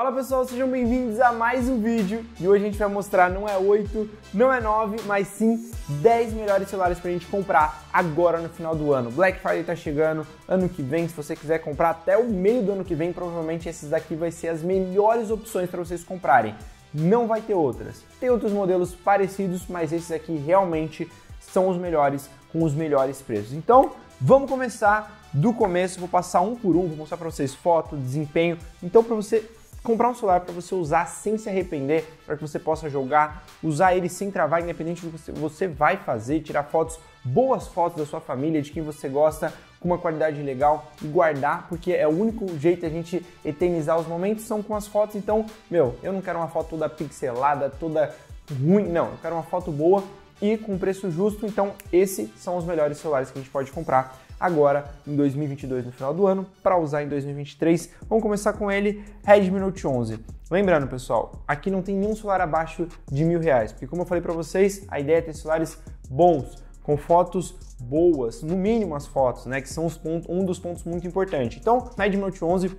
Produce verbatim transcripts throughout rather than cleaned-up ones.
Fala pessoal, sejam bem-vindos a mais um vídeo e hoje a gente vai mostrar não é oito, não é nove, mas sim dez melhores celulares pra gente comprar agora no final do ano. Black Friday tá chegando, ano que vem, se você quiser comprar até o meio do ano que vem, provavelmente esses daqui vai ser as melhores opções para vocês comprarem. Não vai ter outras. Tem outros modelos parecidos, mas esses aqui realmente são os melhores, com os melhores preços. Então, vamos começar do começo, vou passar um por um, vou mostrar pra vocês foto, desempenho, então pra você comprar um celular para você usar sem se arrepender, para que você possa jogar, usar ele sem travar, independente do que você vai fazer, tirar fotos, boas fotos da sua família, de quem você gosta, com uma qualidade legal e guardar, porque é o único jeito a gente eternizar os momentos, são com as fotos. Então, meu, eu não quero uma foto toda pixelada, toda ruim, não, eu quero uma foto boa e com preço justo. Então, esses são os melhores celulares que a gente pode comprar agora em dois mil e vinte e dois, no final do ano, para usar em dois mil e vinte e três. Vamos começar com ele, Redmi Note onze. Lembrando, pessoal, aqui não tem nenhum celular abaixo de mil reais, porque como eu falei para vocês, a ideia é ter celulares bons, com fotos boas, no mínimo as fotos, né, que são os pontos, um dos pontos muito importantes. Então, Redmi Note onze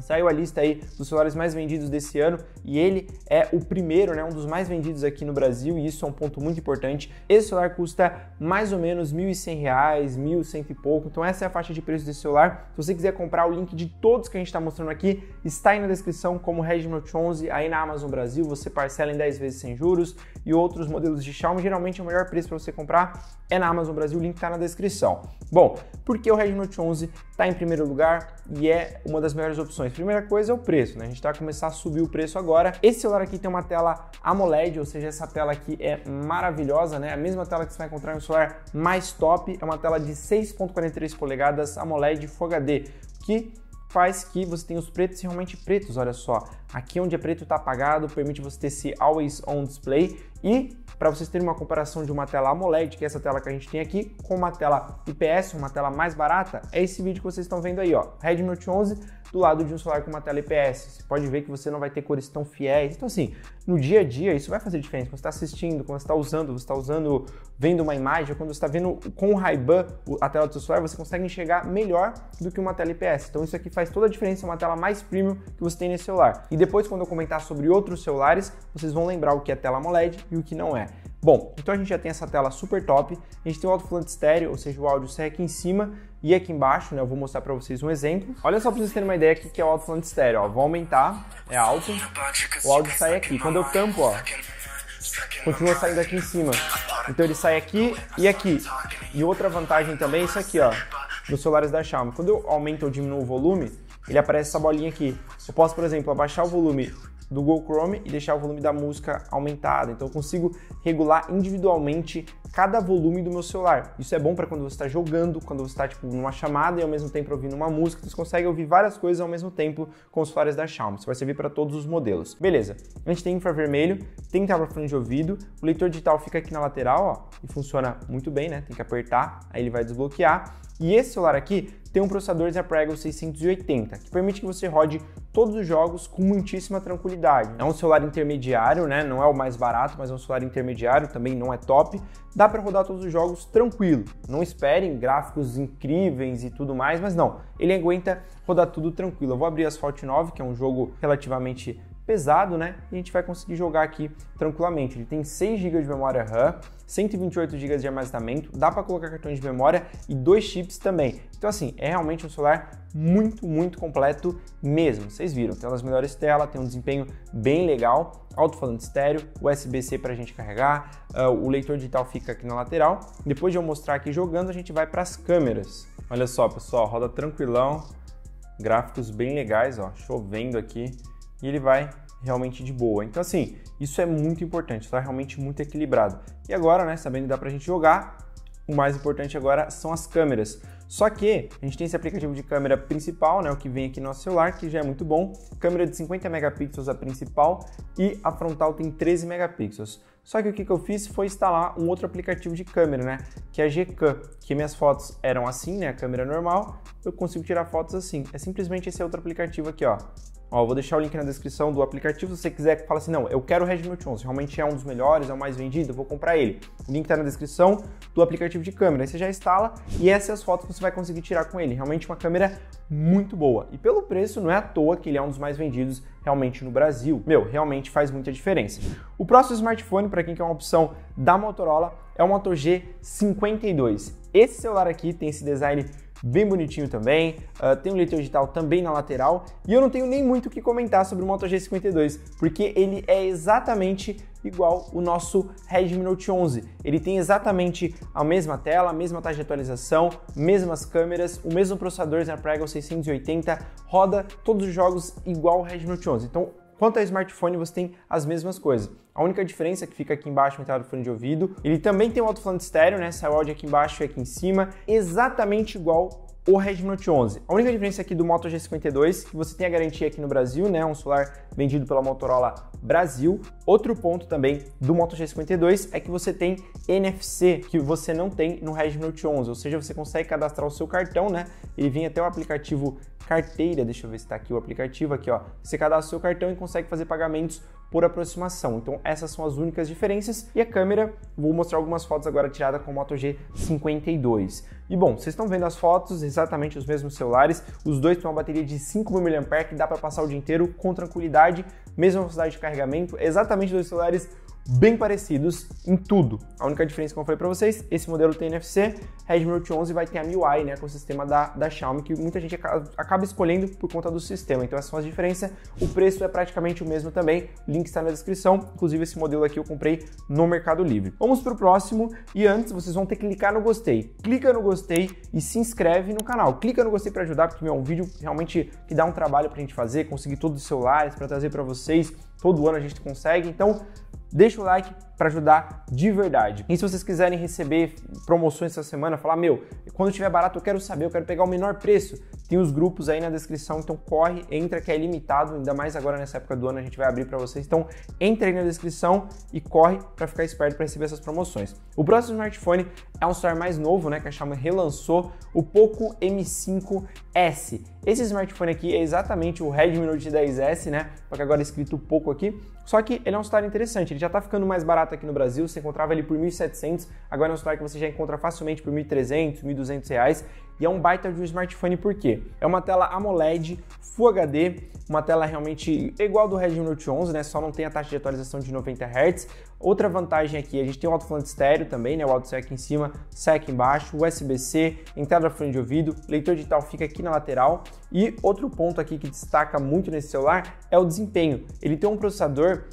saiu a lista aí dos celulares mais vendidos desse ano e ele é o primeiro, né, um dos mais vendidos aqui no Brasil, e isso é um ponto muito importante. Esse celular custa mais ou menos mil e cem reais, mil e cem e pouco, então essa é a faixa de preço desse celular. Se você quiser comprar, o link de todos que a gente está mostrando aqui está aí na descrição, como Redmi Note onze, aí na Amazon Brasil, você parcela em dez vezes sem juros, e outros modelos de Xiaomi, geralmente o melhor preço para você comprar é na Amazon Brasil, o link está na descrição. Bom, porque o Redmi Note onze está em primeiro lugar e é uma das melhores opções? Primeira coisa é o preço, né? A gente tá a começar a subir o preço agora. Esse celular aqui tem uma tela AMOLED, ou seja, essa tela aqui é maravilhosa, né? A mesma tela que você vai encontrar em um celular mais top, é uma tela de seis ponto quarenta e três polegadas AMOLED Full H D, que faz que você tenha os pretos realmente pretos, olha só. Aqui onde é preto tá apagado, permite você ter esse Always On Display. E para vocês terem uma comparação de uma tela AMOLED, que é essa tela que a gente tem aqui, com uma tela I P S, uma tela mais barata, é esse vídeo que vocês estão vendo aí, ó. Redmi Note onze do lado de um celular com uma tela I P S. Você pode ver que você não vai ter cores tão fiéis. Então assim, no dia a dia isso vai fazer diferença. Quando você está assistindo, quando você está usando, você está usando, vendo uma imagem, quando você está vendo com o Ray-Ban a tela do seu celular, você consegue enxergar melhor do que uma tela I P S. Então isso aqui faz toda a diferença, uma tela mais premium que você tem nesse celular. E depois, quando eu comentar sobre outros celulares, vocês vão lembrar o que é tela AMOLED e o que não é. Bom, então a gente já tem essa tela super top, a gente tem o alto-falante estéreo, ou seja, o áudio sai aqui em cima e aqui embaixo, né? Eu vou mostrar para vocês um exemplo. Olha só para vocês terem uma ideia aqui que é o alto-falante estéreo, ó. Vou aumentar, é alto, o áudio sai aqui. Quando eu tampo, ó, continua saindo aqui em cima. Então ele sai aqui e aqui. E outra vantagem também é isso aqui, ó, dos celulares da Xiaomi. Quando eu aumento ou diminuo o volume, ele aparece essa bolinha aqui. Eu posso, por exemplo, abaixar o volume do Google Chrome e deixar o volume da música aumentado. Então eu consigo regular individualmente cada volume do meu celular. Isso é bom para quando você está jogando, quando você está tipo numa chamada e ao mesmo tempo ouvindo uma música, você consegue ouvir várias coisas ao mesmo tempo com os celulares da Xiaomi. Isso vai servir para todos os modelos. Beleza, a gente tem infravermelho, tem tábua-fone de ouvido, o leitor digital fica aqui na lateral, ó, e funciona muito bem, né? Tem que apertar, aí ele vai desbloquear. E esse celular aqui tem um processador Snapdragon seiscentos e oitenta, que permite que você rode todos os jogos com muitíssima tranquilidade. É um celular intermediário, né? Não é o mais barato, mas é um celular intermediário, também não é top. Dá para rodar todos os jogos tranquilo. Não esperem gráficos incríveis e tudo mais, mas não. Ele aguenta rodar tudo tranquilo. Eu vou abrir Asphalt nove, que é um jogo relativamente pesado, né? E a gente vai conseguir jogar aqui tranquilamente. Ele tem seis gigas de memória RAM, cento e vinte e oito gigas de armazenamento, dá para colocar cartões de memória e dois chips também. Então assim, é realmente um celular muito, muito completo mesmo. Vocês viram, tem uma das melhores telas, tem um desempenho bem legal, alto-falante estéreo, U S B C para a gente carregar, uh, o leitor digital fica aqui na lateral. Depois de eu mostrar aqui jogando, a gente vai para as câmeras. Olha só, pessoal, roda tranquilão, gráficos bem legais, ó, chovendo aqui. E ele vai realmente de boa. Então assim, isso é muito importante, está realmente muito equilibrado. E agora, né, sabendo que dá pra gente jogar, o mais importante agora são as câmeras. Só que a gente tem esse aplicativo de câmera principal, né, o que vem aqui no nosso celular, que já é muito bom. Câmera de cinquenta megapixels a principal e a frontal tem treze megapixels. Só que o que eu fiz foi instalar um outro aplicativo de câmera, né, que é a G C A M, que minhas fotos eram assim, né, a câmera normal, eu consigo tirar fotos assim. É simplesmente esse outro aplicativo aqui, ó, Ó, vou deixar o link na descrição do aplicativo, se você quiser, fala assim, não, eu quero o Redmi Note onze, realmente é um dos melhores, é o mais vendido, eu vou comprar ele. O link tá na descrição do aplicativo de câmera, aí você já instala e essas são as fotos que você vai conseguir tirar com ele, realmente uma câmera muito boa. E pelo preço, não é à toa que ele é um dos mais vendidos realmente no Brasil. Meu, realmente faz muita diferença. O próximo smartphone, para quem quer uma opção da Motorola, é o Moto G cinquenta e dois. Esse celular aqui tem esse design bem bonitinho também, uh, tem um leitor digital também na lateral, e eu não tenho nem muito o que comentar sobre o Moto G cinquenta e dois, porque ele é exatamente igual o nosso Redmi Note onze. Ele tem exatamente a mesma tela, a mesma taxa de atualização, mesmas câmeras, o mesmo processador Snapdragon seiscentos e oitenta, roda todos os jogos igual o Redmi Note onze. Então, quanto ao smartphone, você tem as mesmas coisas. A única diferença é que fica aqui embaixo no entrada do fone de ouvido. Ele também tem um alto-falante estéreo, né? Sai o áudio aqui embaixo e aqui em cima. Exatamente igual o Redmi Note onze. A única diferença aqui do Moto G cinquenta e dois, que você tem a garantia aqui no Brasil, né? Um celular vendido pela Motorola Brasil. Outro ponto também do Moto G cinquenta e dois é que você tem N F C, que você não tem no Redmi Note onze. Ou seja, você consegue cadastrar o seu cartão, né? Ele vem até o aplicativo Carteira, deixa eu ver se tá aqui o aplicativo, aqui ó, você cadastra o seu cartão e consegue fazer pagamentos por aproximação. Então essas são as únicas diferenças. E a câmera, vou mostrar algumas fotos agora tiradas com o Moto G cinquenta e dois. E bom, vocês estão vendo as fotos, exatamente os mesmos celulares, os dois têm uma bateria de cinco mil miliampères-hora que dá para passar o dia inteiro com tranquilidade, mesma velocidade de carregamento, exatamente dois celulares bem parecidos em tudo. A única diferença que eu falei para vocês, esse modelo tem N F C, Redmi Note onze vai ter a M I U I, né, com o sistema da, da Xiaomi, que muita gente acaba escolhendo por conta do sistema. Então essas são as diferenças. O preço é praticamente o mesmo também, o link está na descrição, inclusive esse modelo aqui eu comprei no Mercado Livre. Vamos para o próximo e antes vocês vão ter que clicar no gostei. Clica no gostei e se inscreve no canal. Clica no gostei para ajudar, porque meu, é um vídeo realmente que dá um trabalho para a gente fazer, conseguir todos os celulares, para trazer para vocês, todo ano a gente consegue, então deixa o like para ajudar de verdade. E se vocês quiserem receber promoções essa semana, falar, meu, quando tiver barato eu quero saber, eu quero pegar o menor preço, tem os grupos aí na descrição, então corre, entra que é ilimitado, ainda mais agora nessa época do ano a gente vai abrir para vocês, então entra aí na descrição e corre para ficar esperto para receber essas promoções. O próximo smartphone é um celular mais novo, né, que a Xiaomi relançou, o Poco M cinco S. Esse smartphone aqui é exatamente o Redmi Note dez S, né, só que agora é escrito Poco aqui, só que ele é um celular interessante, ele já tá ficando mais barato aqui no Brasil, você encontrava ele por mil e setecentos, agora é um celular que você já encontra facilmente por mil e trezentos, mil e duzentos reais, e é um baita de um smartphone por quê? É uma tela AMOLED, Full H D, uma tela realmente igual do Redmi Note onze, né, só não tem a taxa de atualização de noventa hertz. Outra vantagem aqui, a gente tem um alto-falante estéreo também, né, o áudio sai aqui em cima, sai aqui embaixo, U S B C, entrada fone de ouvido, leitor digital fica aqui na lateral. E outro ponto aqui que destaca muito nesse celular é o desempenho. Ele tem um processador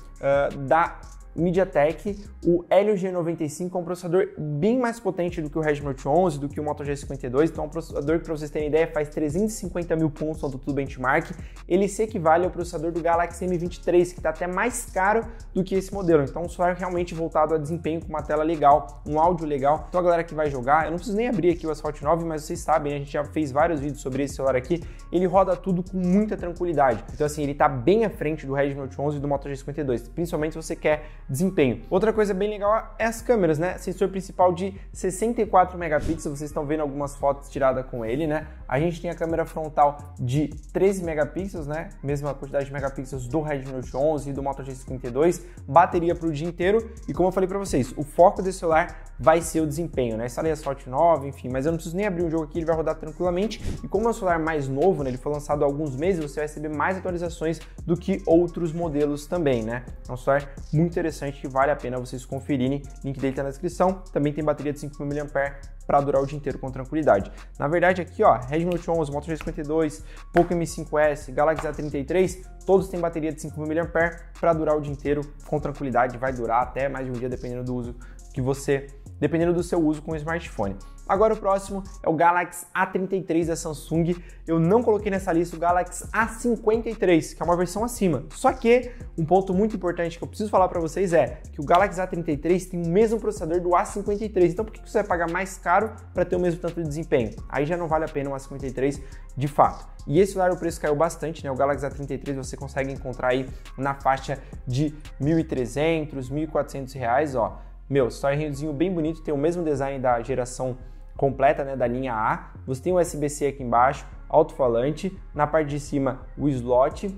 uh, da MediaTek, o Helio G noventa e cinco, é um processador bem mais potente do que o Redmi Note onze, do que o Moto G cinquenta e dois, então é um processador que, para vocês terem ideia, faz trezentos e cinquenta mil pontos no AnTuTu Benchmark, ele se equivale ao processador do Galaxy M vinte e três, que está até mais caro do que esse modelo, então um celular realmente voltado a desempenho, com uma tela legal, um áudio legal, então a galera que vai jogar, eu não preciso nem abrir aqui o Asphalt nove, mas vocês sabem, a gente já fez vários vídeos sobre esse celular aqui, ele roda tudo com muita tranquilidade, então assim, ele está bem à frente do Redmi Note onze e do Moto G cinquenta e dois, principalmente se você quer desempenho. Outra coisa bem legal é as câmeras, né? Sensor principal de sessenta e quatro megapixels, vocês estão vendo algumas fotos tiradas com ele, né? A gente tem a câmera frontal de treze megapixels, né? Mesma quantidade de megapixels do Redmi Note onze e do Moto G cinquenta e dois, bateria para o dia inteiro e como eu falei para vocês, o foco desse celular vai ser o desempenho, né? Instalei Asphalt nove, enfim, mas eu não preciso nem abrir um jogo aqui, ele vai rodar tranquilamente e como é um celular mais novo, né? Ele foi lançado há alguns meses, você vai receber mais atualizações do que outros modelos também, né? É um celular muito interessante que vale a pena vocês conferirem, link dele tá na descrição, também tem bateria de cinco mil miliampères-hora para durar o dia inteiro com tranquilidade. Na verdade aqui ó, Redmi Note onze, Moto G cinquenta e dois, Poco M cinco S, Galaxy A trinta e três, todos têm bateria de cinco mil miliampères-hora para durar o dia inteiro com tranquilidade, vai durar até mais de um dia dependendo do uso que você, dependendo do seu uso com o smartphone. Agora o próximo é o Galaxy A trinta e três da Samsung, eu não coloquei nessa lista o Galaxy A cinquenta e três, que é uma versão acima, só que um ponto muito importante que eu preciso falar para vocês é que o Galaxy A trinta e três tem o mesmo processador do A cinquenta e três, então por que você vai pagar mais caro para ter o mesmo tanto de desempenho? Aí já não vale a pena o A cinquenta e três de fato. E esse celular o preço caiu bastante, né? O Galaxy A trinta e três você consegue encontrar aí na faixa de mil e trezentos, mil e quatrocentos reais, ó. Meu, celularzinho bem bonito, tem o mesmo design da geração completa, né, da linha A, você tem o U S B C aqui embaixo, alto-falante, na parte de cima o slot,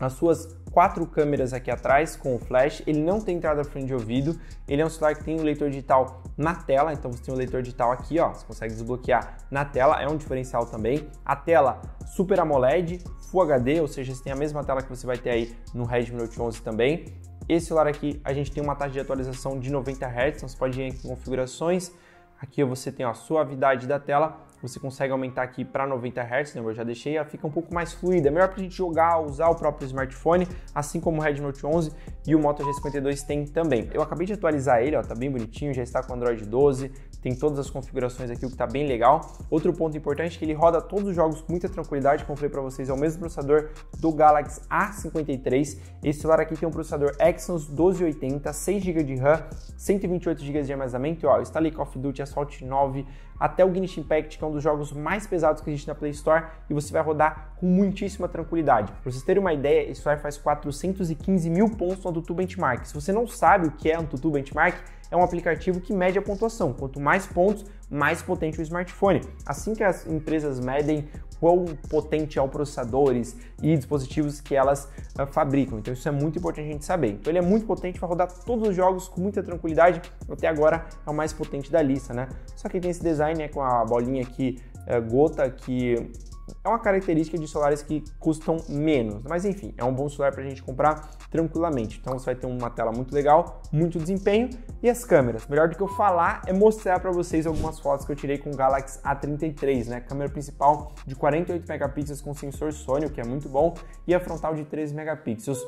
as suas quatro câmeras aqui atrás com o flash, ele não tem entrada fone de ouvido, ele é um celular que tem um leitor digital na tela, então você tem um leitor digital aqui, ó, você consegue desbloquear na tela, é um diferencial também. A tela Super AMOLED, Full H D, ou seja, você tem a mesma tela que você vai ter aí no Redmi Note onze também. Esse celular aqui, a gente tem uma taxa de atualização de noventa hertz, então você pode ir em configurações, aqui você tem ó, a suavidade da tela, você consegue aumentar aqui para noventa hertz, né? Eu já deixei, ela fica um pouco mais fluida, é melhor para a gente jogar, usar o próprio smartphone, assim como o Redmi Note onze e o Moto G cinquenta e dois tem também. Eu acabei de atualizar ele, ó, tá bem bonitinho, já está com Android doze, tem todas as configurações aqui, o que tá bem legal. Outro ponto importante é que ele roda todos os jogos com muita tranquilidade, como eu falei para vocês, é o mesmo processador do Galaxy A cinquenta e três, esse celular aqui tem um processador Exynos doze oitenta, seis gigas de RAM, cento e vinte e oito gigas de armazenamento, e, ó, está ali Call of Duty, Asphalt nove, até o Genshin Impact, que é um dos jogos mais pesados que existe na Play Store, e você vai rodar com muitíssima tranquilidade. Para vocês terem uma ideia, esse celular faz quatrocentos e quinze mil pontos no AnTuTu Benchmark. Se você não sabe o que é AnTuTu Benchmark, é um aplicativo que mede a pontuação. Quanto mais pontos, mais potente o smartphone. Assim que as empresas medem quão potente é o processadores e dispositivos que elas uh, fabricam. Então isso é muito importante a gente saber. Então ele é muito potente, vai rodar todos os jogos com muita tranquilidade. Até agora é o mais potente da lista, né? Só que tem esse design, né, com a bolinha aqui, uh, gota, que é uma característica de celulares que custam menos, mas enfim, é um bom celular para a gente comprar tranquilamente. Então você vai ter uma tela muito legal, muito desempenho, e as câmeras. Melhor do que eu falar é mostrar para vocês algumas fotos que eu tirei com o Galaxy A trinta e três, né? Câmera principal de quarenta e oito megapixels com sensor Sony, o que é muito bom, e a frontal de treze megapixels.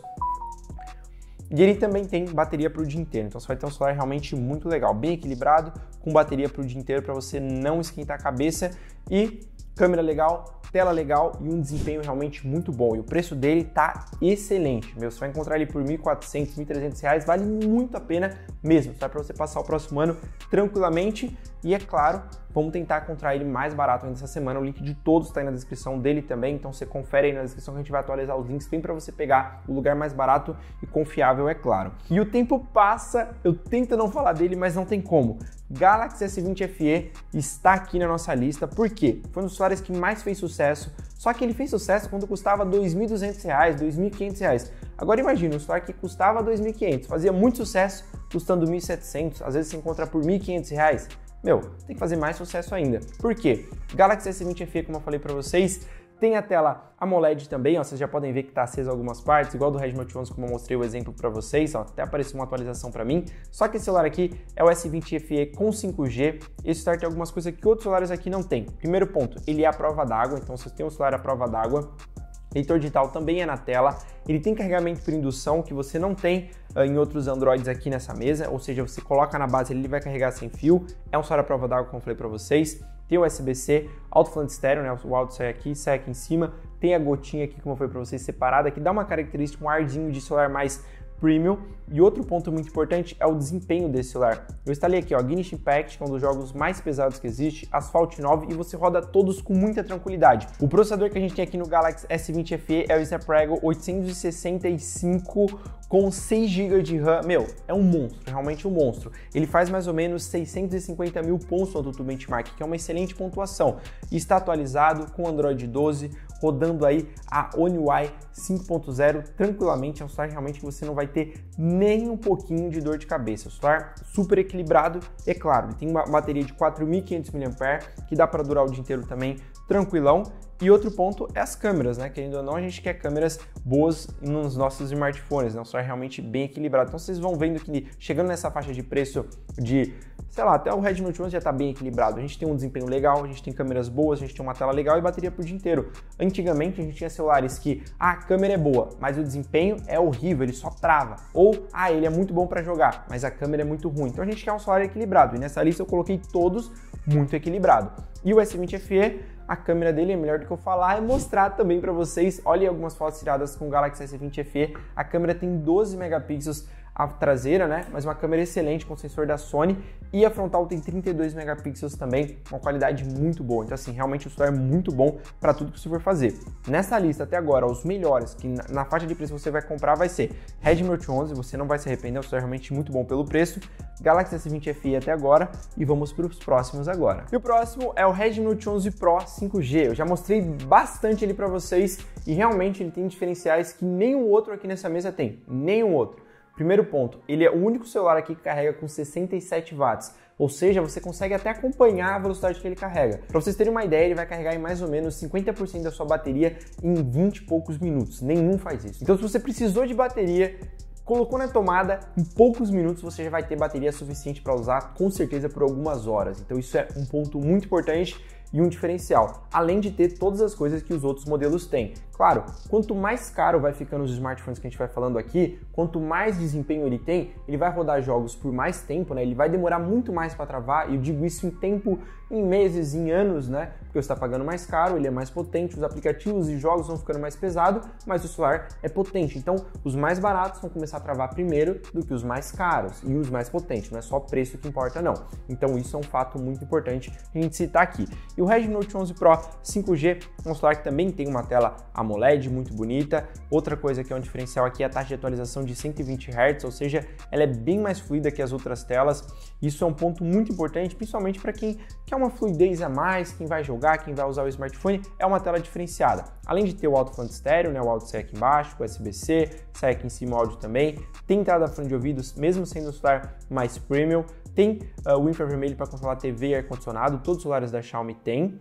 E ele também tem bateria para o dia inteiro, então você vai ter um celular realmente muito legal, bem equilibrado, com bateria para o dia inteiro para você não esquentar a cabeça, e câmera legal, tela legal e um desempenho realmente muito bom. E o preço dele tá excelente, meu. Você vai encontrar ele por mil e quatrocentos, mil e trezentos reais, vale muito a pena mesmo, tá? Para você passar o próximo ano tranquilamente. E é claro, vamos tentar encontrar ele mais barato ainda essa semana. O link de todos está aí na descrição dele também, então você confere aí na descrição que a gente vai atualizar os links, tem para você pegar o lugar mais barato e confiável, é claro. E o tempo passa, eu tento não falar dele, mas não tem como. Galaxy S vinte F E está aqui na nossa lista, porque foi um dos celulares que mais fez sucesso, só que ele fez sucesso quando custava dois mil e duzentos reais, dois mil e quinhentos reais. Agora imagina, um celular que custava dois mil e quinhentos reais, fazia muito sucesso custando mil e setecentos reais, às vezes se encontra por mil e quinhentos reais. Meu, tem que fazer mais sucesso ainda. Por quê? Galaxy S vinte F E, como eu falei para vocês, tem a tela AMOLED também, ó, vocês já podem ver que está acesa algumas partes, igual do Redmi Note onze, como eu mostrei o exemplo para vocês, ó, até apareceu uma atualização para mim. Só que esse celular aqui é o S vinte F E com cinco G, esse celular tem algumas coisas que outros celulares aqui não tem. Primeiro ponto, ele é à prova d'água, então se você tem um celular à prova d'água, leitor digital também é na tela, ele tem carregamento por indução que você não tem uh, em outros Androids aqui nessa mesa, ou seja, você coloca na base, ele vai carregar sem fio, é um celular à prova d'água, como eu falei para vocês, tem U S B C, alto-falante estéreo, né? O áudio sai aqui, sai aqui em cima, tem a gotinha aqui, como eu falei para vocês, separada, que dá uma característica, um arzinho de celular mais premium. E outro ponto muito importante é o desempenho desse celular. Eu instalei aqui, ó, Genshin Impact, que é um dos jogos mais pesados que existe, Asphalt nove, e você roda todos com muita tranquilidade. O processador que a gente tem aqui no Galaxy S vinte F E é o Snapdragon oitocentos e sessenta e cinco com seis gigas de RAM. Meu, é um monstro, realmente um monstro. Ele faz mais ou menos seiscentos e cinquenta mil pontos no AnTuTu Benchmark, que é uma excelente pontuação. Está atualizado com Android doze, rodando aí a M I U I cinco ponto zero tranquilamente. É um celular realmente que você não vai ter nem um pouquinho de dor de cabeça. O celular super equilibrado, é claro, ele tem uma bateria de quatro mil e quinhentos miliampères-hora, que dá para durar o dia inteiro também, tranquilão. E outro ponto é as câmeras, né? Querendo ou não, a gente quer câmeras boas nos nossos smartphones, né? Um celular realmente bem equilibrado. Então vocês vão vendo que chegando nessa faixa de preço de, sei lá, até o Redmi Note onze já está bem equilibrado. A gente tem um desempenho legal, a gente tem câmeras boas, a gente tem uma tela legal e bateria por dia inteiro. Antigamente a gente tinha celulares que, ah, a câmera é boa, mas o desempenho é horrível, ele só trava. Ou, ah, ele é muito bom para jogar, mas a câmera é muito ruim. Então a gente quer um celular equilibrado, e nessa lista eu coloquei todos muito equilibrado. E o S vinte F E, a câmera dele é melhor do que eu falar, é mostrar também para vocês. Olhem algumas fotos tiradas com o Galaxy S vinte F E. A câmera tem doze megapixels, a traseira, né? Mas uma câmera excelente com sensor da Sony, e a frontal tem trinta e dois megapixels também, uma qualidade muito boa. Então assim, realmente o celular é muito bom para tudo que você for fazer. Nessa lista até agora, os melhores que na faixa de preço você vai comprar vai ser Redmi Note onze, você não vai se arrepender, o celular é realmente muito bom pelo preço, Galaxy S vinte F E até agora, e vamos para os próximos agora. E o próximo é o Redmi Note onze Pro cinco G. Eu já mostrei bastante ele para vocês e realmente ele tem diferenciais que nenhum outro aqui nessa mesa tem, nenhum outro. Primeiro ponto, ele é o único celular aqui que carrega com sessenta e sete watts, ou seja, você consegue até acompanhar a velocidade que ele carrega. Para vocês terem uma ideia, ele vai carregar em mais ou menos cinquenta por cento da sua bateria em vinte e poucos minutos, nenhum faz isso. Então se você precisou de bateria, colocou na tomada, em poucos minutos você já vai ter bateria suficiente para usar, com certeza, por algumas horas. Então isso é um ponto muito importante e um diferencial, além de ter todas as coisas que os outros modelos têm. Claro, quanto mais caro vai ficando os smartphones que a gente vai falando aqui, quanto mais desempenho ele tem, ele vai rodar jogos por mais tempo, né? Ele vai demorar muito mais para travar, e eu digo isso em tempo, em meses, em anos, né? Porque você está pagando mais caro, ele é mais potente, os aplicativos e jogos vão ficando mais pesados, mas o celular é potente. Então, os mais baratos vão começar a travar primeiro do que os mais caros e os mais potentes, não é só preço que importa não. Então, isso é um fato muito importante a gente citar aqui. E o Redmi Note onze Pro cinco G é um celular que também tem uma tela AMOLED muito bonita. Outra coisa que é um diferencial aqui é a taxa de atualização de cento e vinte hertz, ou seja, ela é bem mais fluida que as outras telas. Isso é um ponto muito importante, principalmente para quem quer uma fluidez a mais, quem vai jogar, quem vai usar o smartphone, é uma tela diferenciada. Além de ter o alto-falante estéreo, né, o áudio sai aqui embaixo, U S B C, sai aqui em cima o áudio também, tem entrada fone de ouvidos, mesmo sendo um celular mais premium, tem uh, o infravermelho para controlar T V e ar-condicionado, todos os celulares da Xiaomi tem.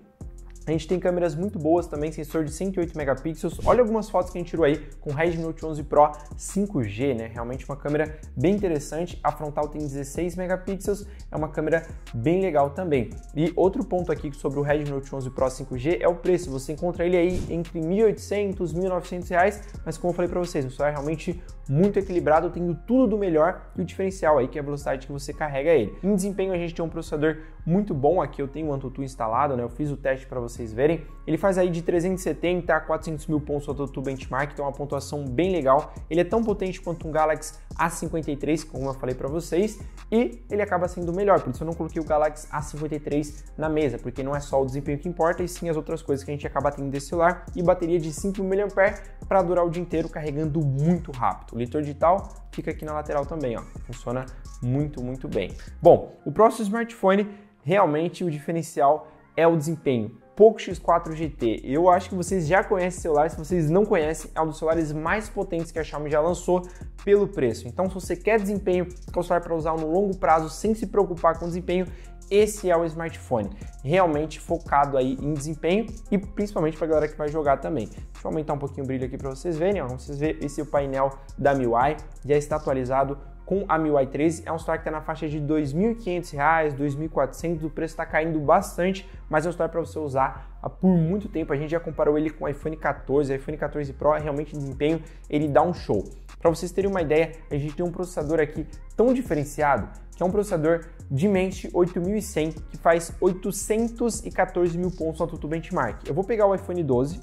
A gente tem câmeras muito boas também, sensor de cento e oito megapixels. Olha algumas fotos que a gente tirou aí com o Redmi Note onze Pro cinco G, né? Realmente uma câmera bem interessante. A frontal tem dezesseis megapixels, é uma câmera bem legal também. E outro ponto aqui sobre o Redmi Note onze Pro cinco G é o preço. Você encontra ele aí entre mil e oitocentos reais e mil e novecentos reais, mas como eu falei para vocês, o celular é realmente muito equilibrado, tendo tudo do melhor, e o diferencial aí que é a velocidade que você carrega ele. Em desempenho, a gente tem um processador muito bom aqui, eu tenho o AnTuTu instalado, né? Eu fiz o teste para vocês verem. Ele faz aí de trezentos e setenta a quatrocentos mil pontos o AnTuTu Benchmark, então é uma pontuação bem legal. Ele é tão potente quanto um Galaxy A cinquenta e três, como eu falei para vocês, e ele acaba sendo o melhor, por isso eu não coloquei o Galaxy A cinquenta e três na mesa, porque não é só o desempenho que importa, e sim as outras coisas que a gente acaba tendo desse celular. E bateria de cinco mil miliampères-hora para durar o dia inteiro, carregando muito rápido. O leitor digital fica aqui na lateral também, ó. Funciona muito, muito bem. Bom, o próximo smartphone, realmente o diferencial é o desempenho. Poco X quatro G T, eu acho que vocês já conhecem esse celular, se vocês não conhecem, é um dos celulares mais potentes que a Xiaomi já lançou pelo preço. Então, se você quer desempenho, quer um celular para usar no longo prazo sem se preocupar com desempenho, esse é o smartphone, realmente focado aí em desempenho e principalmente para a galera que vai jogar também. Deixa eu aumentar um pouquinho o brilho aqui para vocês verem, ó. Vocês verem esse é o painel da M I U I, já está atualizado com a MIUI treze, é um celular que está na faixa de dois mil e quinhentos reais, dois mil e quatrocentos reais, o preço está caindo bastante, mas é um celular para você usar por muito tempo. A gente já comparou ele com o iPhone quatorze, o iPhone quatorze Pro, realmente o desempenho ele dá um show. Para vocês terem uma ideia, a gente tem um processador aqui tão diferenciado, que é um processador Dimensity oito mil e cem, que faz oitocentos e quatorze mil pontos no AnTuTu Benchmark. Eu vou pegar o iPhone doze,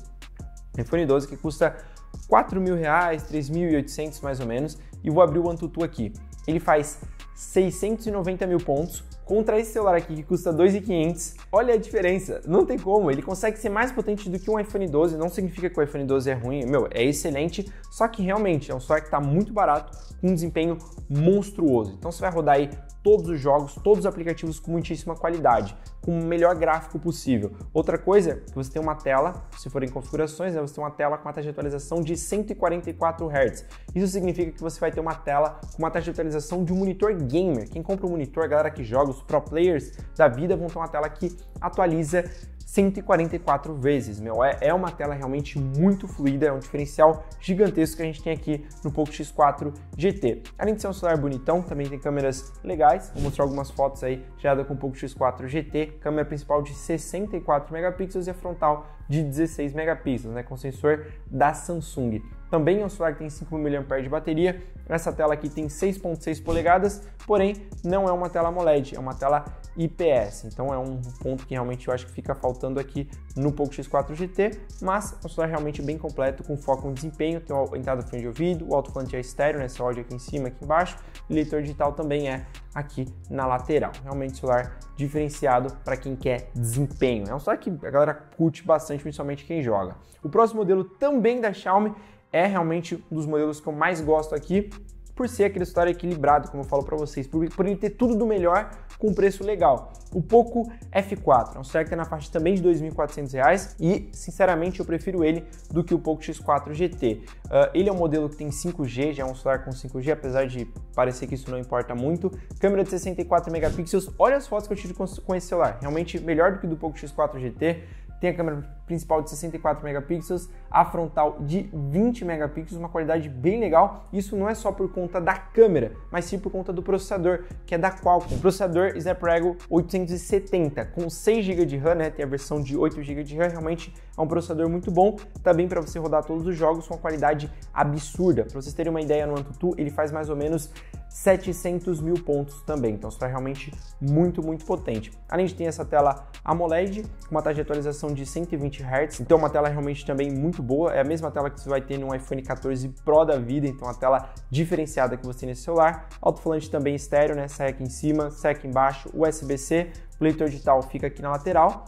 o iPhone doze que custa quatro mil reais, três mil e oitocentos mais ou menos, e vou abrir o AnTuTu aqui. Ele faz seiscentos e noventa mil pontos contra esse celular aqui que custa dois mil e quinhentos. Olha a diferença, não tem como, ele consegue ser mais potente do que um iPhone doze, não significa que o iPhone doze é ruim, meu, é excelente, só que realmente é um celular que está muito barato, com um desempenho monstruoso. Então você vai rodar aí todos os jogos, todos os aplicativos com muitíssima qualidade, com o melhor gráfico possível. Outra coisa, que você tem uma tela, se for em configurações, né, você tem uma tela com uma taxa de atualização de cento e quarenta e quatro hertz. Isso significa que você vai ter uma tela com uma taxa de atualização de um monitor gamer. Quem compra um monitor, a galera que joga, os pro players da vida vão ter uma tela que atualiza cento e quarenta e quatro vezes, meu, é, é uma tela realmente muito fluida, é um diferencial gigantesco que a gente tem aqui no Poco X quatro G T. Além de ser um celular bonitão, também tem câmeras legais, vou mostrar algumas fotos aí geradas com o Poco X quatro G T, câmera principal de sessenta e quatro megapixels e a frontal de dezesseis megapixels, né, com sensor da Samsung. também é um celular que tem cinco mil miliampères-hora de bateria. Essa tela aqui tem seis vírgula seis polegadas, porém não é uma tela AMOLED, é uma tela I P S. Então é um ponto que realmente eu acho que fica faltando aqui no Poco X quatro G T, mas é um celular realmente bem completo, com foco no desempenho. Tem a entrada do fone de ouvido, o alto-falante é estéreo, né? Esse áudio aqui em cima, aqui embaixo, e o leitor digital também é aqui na lateral. Realmente celular diferenciado para quem quer desempenho. É um celular que a galera curte bastante, principalmente quem joga. O próximo modelo também da Xiaomi é realmente um dos modelos que eu mais gosto aqui, por ser aquele celular equilibrado, como eu falo para vocês, por, por ele ter tudo do melhor com preço legal. O Poco F quatro é um celular que está na faixa também de dois mil e quatrocentos reais e, sinceramente, eu prefiro ele do que o Poco X quatro G T. Uh, ele é um modelo que tem cinco G, já é um celular com cinco G, apesar de parecer que isso não importa muito. Câmera de sessenta e quatro megapixels, olha as fotos que eu tiro com, com esse celular, realmente melhor do que do Poco X quatro G T. Tem a câmera principal de sessenta e quatro megapixels, a frontal de vinte megapixels, uma qualidade bem legal. Isso não é só por conta da câmera, mas sim por conta do processador, que é da Qualcomm. O processador Snapdragon oitocentos e setenta, com seis gigas de RAM, né? Tem a versão de oito gigas de RAM, realmente é um processador muito bom. Também para você rodar todos os jogos com uma qualidade absurda. Para vocês terem uma ideia, no AnTuTu ele faz mais ou menos setecentos mil pontos também, então está realmente muito, muito potente. Além de ter essa tela AMOLED, com uma taxa de atualização de cento e vinte hertz, então uma tela realmente também muito boa, é a mesma tela que você vai ter no iPhone quatorze Pro da vida, então uma tela diferenciada que você tem nesse celular. Alto-falante também estéreo, né? Sai aqui em cima, sai aqui embaixo, U S B C, o leitor digital fica aqui na lateral.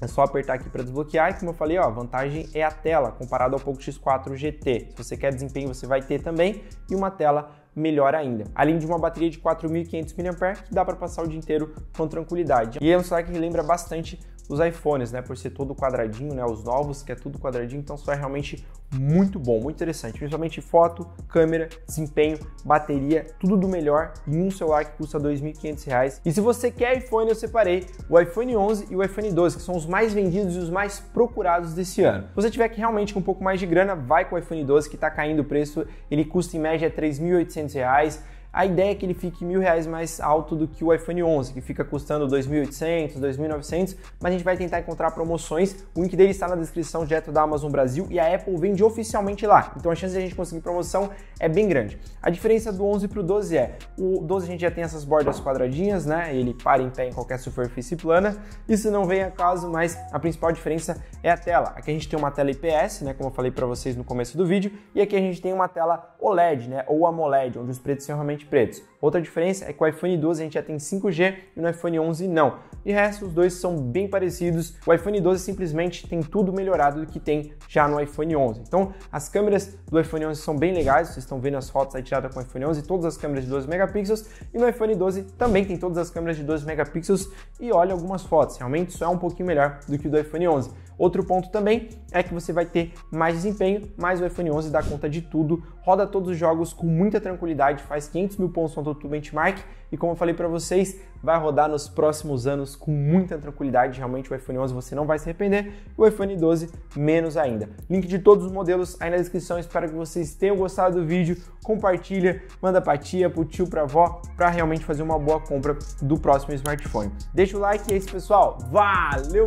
É só apertar aqui para desbloquear e, como eu falei, ó, a vantagem é a tela comparado ao Poco X quatro G T. Se você quer desempenho, você vai ter também, e uma tela melhor ainda. Além de uma bateria de quatro mil e quinhentos miliampères-hora que dá para passar o dia inteiro com tranquilidade. E é um celular que lembra bastante os iPhones, né? Por ser todo quadradinho, né? Os novos, que é tudo quadradinho, então isso é realmente muito bom, muito interessante. Principalmente foto, câmera, desempenho, bateria, tudo do melhor em um celular que custa dois mil e quinhentos reais. E se você quer iPhone, eu separei o iPhone onze e o iPhone doze, que são os mais vendidos e os mais procurados desse ano. Se você tiver que realmente com um pouco mais de grana, vai com o iPhone doze, que está caindo o preço, ele custa em média três mil e oitocentos reais. A ideia é que ele fique mil reais mais alto do que o iPhone onze, que fica custando dois mil e oitocentos, dois mil e novecentos, mas a gente vai tentar encontrar promoções. O link dele está na descrição, direto da Amazon Brasil, e a Apple vende oficialmente lá, então a chance de a gente conseguir promoção é bem grande. A diferença do onze para o doze é, o doze a gente já tem essas bordas quadradinhas, né? Ele para em pé em qualquer superfície plana, isso não vem a caso, mas a principal diferença é a tela. Aqui a gente tem uma tela I P S, né? Como eu falei para vocês no começo do vídeo, e aqui a gente tem uma tela OLED, né? Ou AMOLED, onde os pretos são realmente pretos. Outra diferença é que o iPhone doze a gente já tem cinco G e no iPhone onze não. De resto, os dois são bem parecidos. O iPhone doze simplesmente tem tudo melhorado do que tem já no iPhone onze. Então, as câmeras do iPhone onze são bem legais, vocês estão vendo as fotos aí tiradas com o iPhone onze, todas as câmeras de doze megapixels, e no iPhone doze também tem todas as câmeras de doze megapixels, e olha algumas fotos, realmente só é um pouquinho melhor do que o do iPhone onze. Outro ponto também é que você vai ter mais desempenho, mas o iPhone onze dá conta de tudo, roda todos os jogos com muita tranquilidade, faz quinhentos mil pontos no AnTuTu Benchmark e, como eu falei para vocês, vai rodar nos próximos anos com muita tranquilidade. Realmente o iPhone onze você não vai se arrepender, o iPhone doze menos ainda. Link de todos os modelos aí na descrição, espero que vocês tenham gostado do vídeo, compartilha, manda pra tia, pro tio, pra avó, para realmente fazer uma boa compra do próximo smartphone. Deixa o like e é isso, pessoal, valeu!